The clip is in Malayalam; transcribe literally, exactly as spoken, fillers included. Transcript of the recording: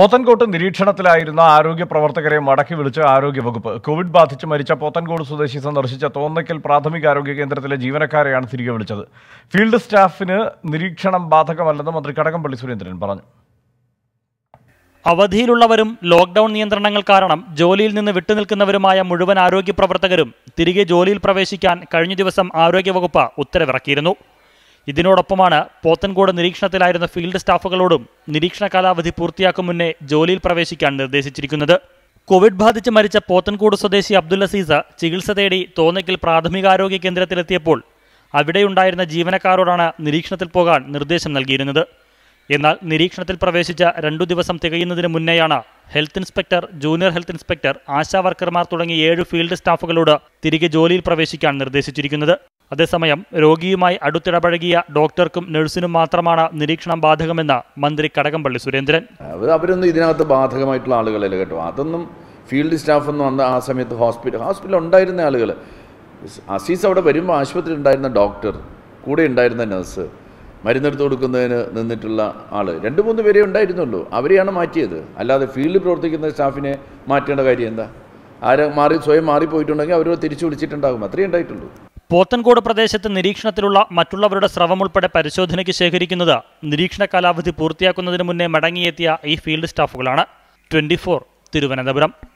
പോത്തൻകോട്ട് നിരീക്ഷണത്തിലായിരുന്ന ആരോഗ്യ പ്രവർത്തകരെ മടക്കി വിളിച്ച് ആരോഗ്യവകുപ്പ് കോവിഡ് ബാധിച്ച് മരിച്ച പോത്തൻകോട് സ്വദേശി സന്ദർശിച്ച തോന്നയ്ക്കൽ പ്രാഥമികാരോഗ്യ കേന്ദ്രത്തിലെ ജീവനക്കാരെയാണ് തിരികെ വിളിച്ചത്. ഫീൽഡ് സ്റ്റാഫിന് നിരീക്ഷണം ബാധകമല്ലെന്ന് മന്ത്രി കടകംപള്ളി സുരേന്ദ്രൻ പറഞ്ഞു. അവധിയിലുള്ളവരും ലോക്ക്ഡൌൺ നിയന്ത്രണങ്ങൾ കാരണം ജോലിയിൽ നിന്ന് വിട്ടുനിൽക്കുന്നവരുമായ മുഴുവൻ ആരോഗ്യ പ്രവർത്തകരും തിരികെ ജോലിയിൽ പ്രവേശിക്കാൻ കഴിഞ്ഞ ദിവസം ആരോഗ്യവകുപ്പ് ഉത്തരവിറക്കിയിരുന്നു. ഇതിനോടൊപ്പമാണ് പോത്തൻകോട് നിരീക്ഷണത്തിലായിരുന്ന ഫീൽഡ് സ്റ്റാഫുകളോടും നിരീക്ഷണ കാലാവധി പൂർത്തിയാക്കും മുന്നേ ജോലിയിൽ പ്രവേശിക്കാൻ നിർദ്ദേശിച്ചിരിക്കുന്നത്. കോവിഡ് ബാധിച്ച് മരിച്ച പോത്തൻകോട് സ്വദേശി അബ്ദുൽ അസീസ് ചികിത്സ തേടി തോന്നയ്ക്കൽ പ്രാഥമികാരോഗ്യ കേന്ദ്രത്തിലെത്തിയപ്പോൾ അവിടെയുണ്ടായിരുന്ന ജീവനക്കാരോടാണ് നിരീക്ഷണത്തിൽ പോകാൻ നിർദ്ദേശം നൽകിയിരുന്നത്. എന്നാൽ നിരീക്ഷണത്തിൽ പ്രവേശിച്ച രണ്ടു ദിവസം തികയുന്നതിന് മുന്നേയാണ് health inspector, junior health inspector, ASHA വർക്കർമാർ തുടങ്ങിയ ഏഴ് ഫീൽഡ് സ്റ്റാഫുകളോട് തിരികെ ജോലിയിൽ പ്രവേശിക്കാൻ നിർദ്ദേശിച്ചിരിക്കുന്നത്. അതേസമയം രോഗിയുമായി അടുത്തിടപഴകിയ ഡോക്ടർക്കും നഴ്സിനും മാത്രമാണ് നിരീക്ഷണം ബാധകമെന്ന് മന്ത്രി കടകംപള്ളി സുരേന്ദ്രൻ. അവരൊന്നും ഇതിനകത്ത് ബാധകമായിട്ടുള്ള ആളുകളല്ലേ കേട്ടോ, അതൊന്നും ഫീൽഡ് സ്റ്റാഫൊന്നും അന്ന് ആ സമയത്ത് ഹോസ്പിറ്റൽ ഹോസ്പിറ്റലിൽ ഉണ്ടായിരുന്ന ആളുകൾ, അസീസ് അവിടെ വരുമ്പോൾ ആശുപത്രി ഉണ്ടായിരുന്ന ഡോക്ടർ, കൂടെ ഉണ്ടായിരുന്ന നഴ്സ്, മരുന്നെടുത്ത് കൊടുക്കുന്നതിന് നിന്നിട്ടുള്ള ആൾ, രണ്ട് മൂന്ന് പേരെ ഉണ്ടായിരുന്നുള്ളൂ, അവരെയാണ് മാറ്റിയത്. അല്ലാതെ ഫീൽഡിൽ പ്രവർത്തിക്കുന്ന സ്റ്റാഫിനെ മാറ്റേണ്ട കാര്യം എന്താ? ആരെ മാറി സ്വയം മാറിപ്പോയിട്ടുണ്ടെങ്കിൽ അവരോട് തിരിച്ചു വിളിച്ചിട്ടുണ്ടാകും, അത്രയേ ഉണ്ടായിട്ടുള്ളൂ. പോത്തൻകോട് പ്രദേശത്ത് നിരീക്ഷണത്തിലുള്ള മറ്റുള്ളവരുടെ സ്രവം ഉൾപ്പെടെ പരിശോധനയ്ക്ക് ശേഖരിക്കുന്നത് നിരീക്ഷണ കാലാവധി പൂർത്തിയാക്കുന്നതിന് മുന്നേ മടങ്ങിയെത്തിയ ഈ ഫീൽഡ് സ്റ്റാഫുകളാണ്. Twenty four Thiruvananthapuram.